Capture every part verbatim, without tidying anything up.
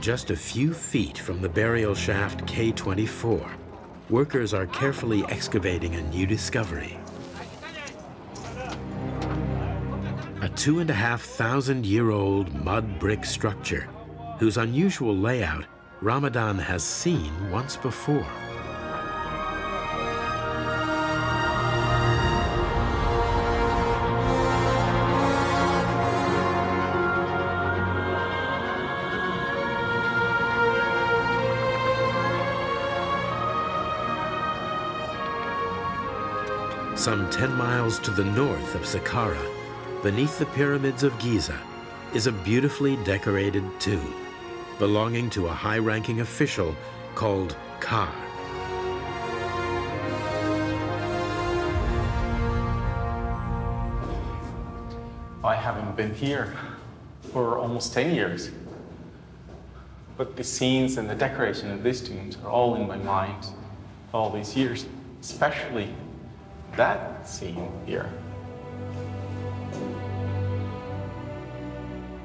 Just a few feet from the burial shaft K twenty-four, workers are carefully excavating a new discovery. A two and a half thousand year old mud brick structure whose unusual layout Ramadan has seen once before. Some ten miles to the north of Saqqara, beneath the pyramids of Giza, is a beautifully decorated tomb belonging to a high-ranking official called Kar. I haven't been here for almost ten years, but the scenes and the decoration of these tombs are all in my mind all these years, especially that scene here.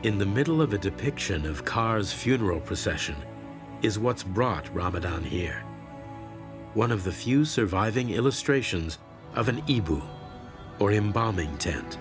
In the middle of a depiction of Kar's funeral procession is what's brought Ramadan here. One of the few surviving illustrations of an ibu, or embalming tent.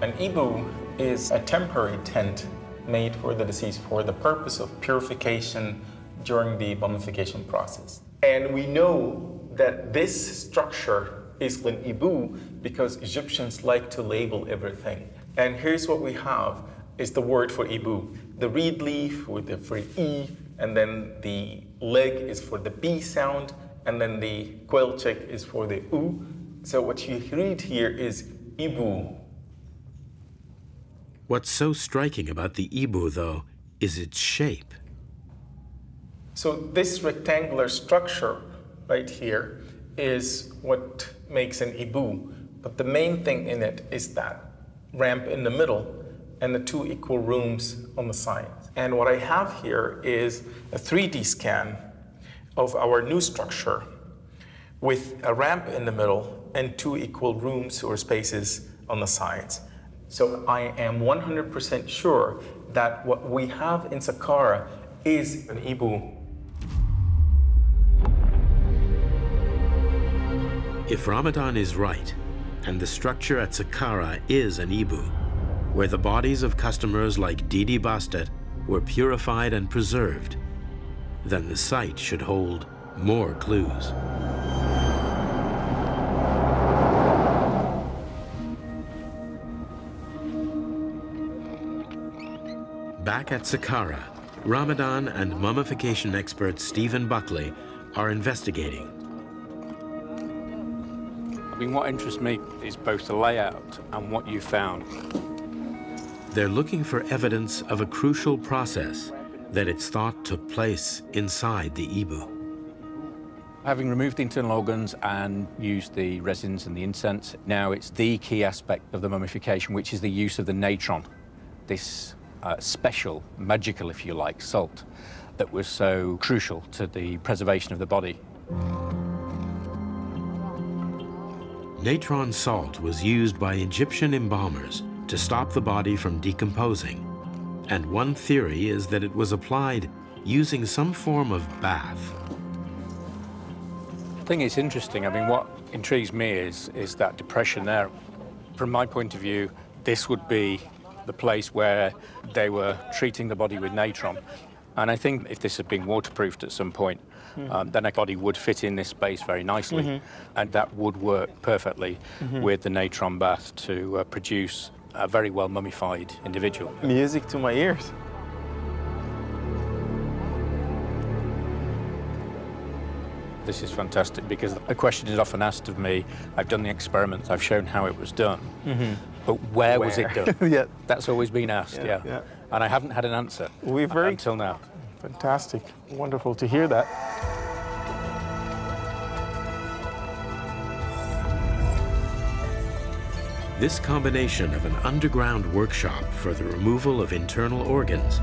An ibu is a temporary tent made for the deceased for the purpose of purification during the mummification process. And we know that this structure is an ibu because Egyptians like to label everything. And here's what we have is the word for ibu. The reed leaf with the free E, and then the leg is for the B sound, and then the quail check is for the U. So what you read here is ibu. What's so striking about the ibu, though, is its shape. So this rectangular structure right here is what makes an ibu. But the main thing in it is that ramp in the middle and the two equal rooms on the sides. And what I have here is a three D scan of our new structure with a ramp in the middle and two equal rooms or spaces on the sides. So I am one hundred percent sure that what we have in Saqqara is an ibu. If Ramadan is right, and the structure at Saqqara is an ibu, where the bodies of customers like Djedbastet were purified and preserved, then the site should hold more clues. Back at Saqqara, Ramadan and mummification expert Stephen Buckley are investigating. I mean, what interests me is both the layout and what you found. They're looking for evidence of a crucial process that it's thought took place inside the ibu. Having removed the internal organs and used the resins and the incense, now it's the key aspect of the mummification, which is the use of the natron, this uh, special, magical, if you like, salt that was so crucial to the preservation of the body. Natron salt was used by Egyptian embalmers to stop the body from decomposing, and one theory is that it was applied using some form of bath. I think it's interesting. I mean, what intrigues me is, is that depression there. From my point of view, this would be the place where they were treating the body with natron. And I think if this had been waterproofed at some point, mm-hmm. um, then a body would fit in this space very nicely, mm-hmm. and that would work perfectly mm-hmm. with the natron bath to uh, produce a very well mummified individual. Music to my ears. This is fantastic because a question is often asked of me. I've done the experiments, I've shown how it was done, mm-hmm. but where, where was it done? Yeah. That's always been asked, yeah. yeah. yeah. And I haven't had an answer We've very until now. Fantastic. Wonderful to hear that. This combination of an underground workshop for the removal of internal organs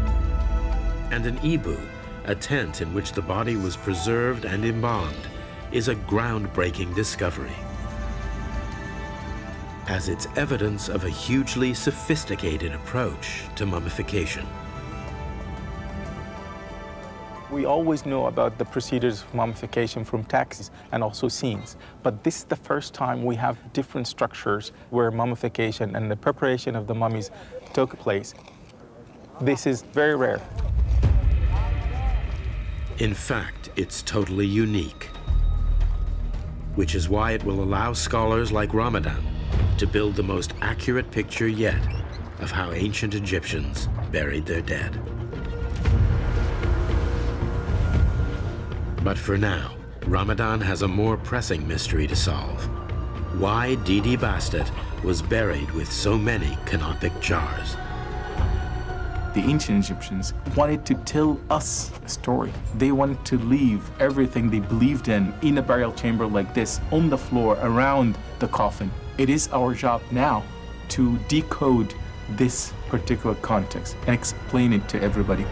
and an ibu, a tent in which the body was preserved and embalmed, is a groundbreaking discovery. as it's evidence of a hugely sophisticated approach to mummification. We always know about the procedures of mummification from texts and also scenes, but this is the first time we have different structures where mummification and the preparation of the mummies took place. This is very rare. In fact, it's totally unique, which is why it will allow scholars like Ramadan to build the most accurate picture yet of how ancient Egyptians buried their dead. But for now, Ramadan has a more pressing mystery to solve. Why Djedbastet was buried with so many canopic jars? The ancient Egyptians wanted to tell us a story. They wanted to leave everything they believed in in a burial chamber like this, on the floor, around the coffin. It is our job now to decode this particular context and explain it to everybody.